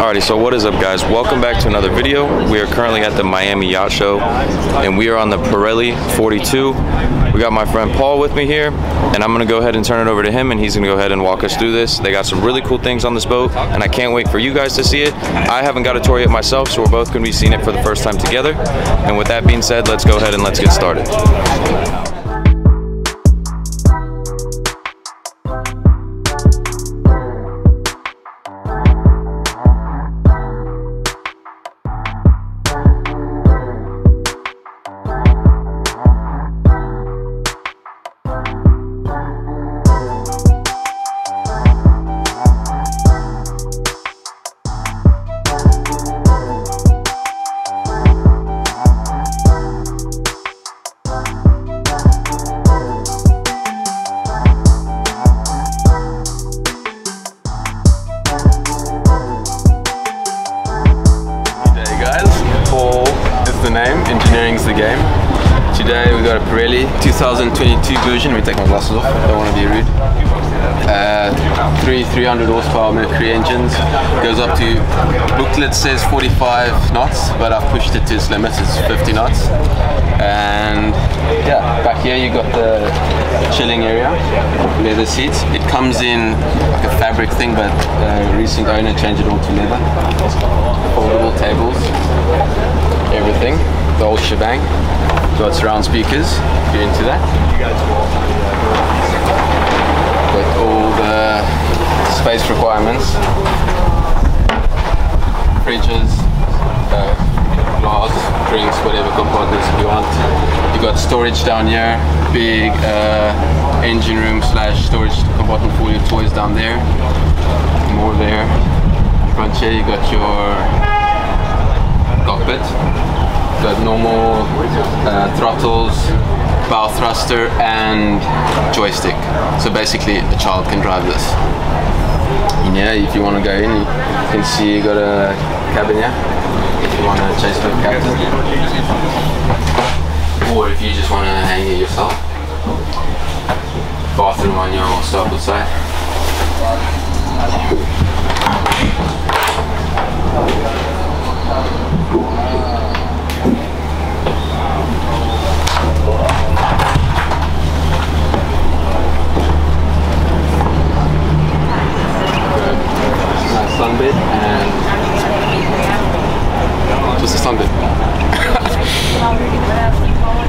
Alrighty, so what is up, guys? Welcome back to another video. We are currently at the Miami Yacht Show, and we are on the Pirelli 42. We got my friend Paul with me here, and I'm gonna go ahead and turn it over to him, and he's gonna go ahead and walk us through this. They got some really cool things on this boat, and I can't wait for you guys to see it. I haven't got a tour yet myself, so we're both gonna be seeing it for the first time together. And with that being said, let's go ahead and let's get started. Engineering's the game. Today we got a Pirelli 2022 version. Let me take my glasses off, don't want to be rude. 300 horsepower Mercury engines. Goes up to, booklet says 45 knots, but I've pushed it to its limits, it's 50 knots. And yeah, back here you got the chilling area, leather seats. It comes in like a fabric thing, but the recent owner changed it all to leather. Foldable tables, everything. The whole shebang. Got surround speakers, if you're into that. Got all the space requirements. Fridges, glass, drinks, whatever compartments you want. You got storage down here, big engine room / storage compartment for your toys down there. More there. Front here you got your cockpit. Got normal throttles, bow thruster and joystick. So basically a child can drive this. And yeah, if you want to go in, you can see you got a cabin here. If you want to chase for a captain. Or if you just want to hang it yourself. Bathroom on your starboard side. Sunbed and just a sunbed.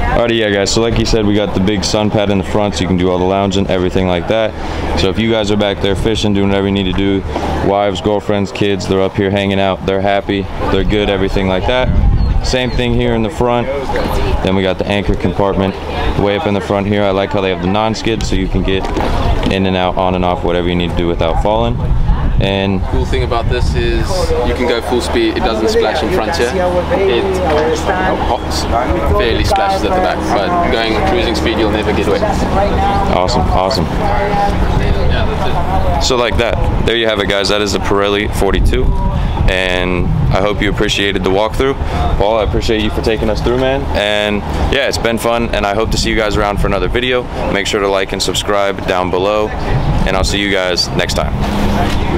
Alrighty, yeah, guys. So like you said, we got the big sun pad in the front, so you can do all the lounging, everything like that. So if you guys are back there fishing, doing whatever you need to do, wives, girlfriends, kids, they're up here hanging out, they're happy, they're good, everything like that. Same thing here in the front. Then we got the anchor compartment way up in the front here. I like how they have the non-skid, so you can get in and out, on and off, whatever you need to do without falling. And cool thing about this is you can go full speed, it doesn't splash in front here, it hops, barely splashes at the back, but going cruising speed you'll never get wet. Awesome, awesome. Yeah, that's it. So like that, there you have it, guys, that is the Pirelli 42, and I hope you appreciated the walkthrough. Paul, I appreciate you for taking us through, man, and yeah, it's been fun, and I hope to see you guys around for another video. Make sure to like and subscribe down below, and I'll see you guys next time.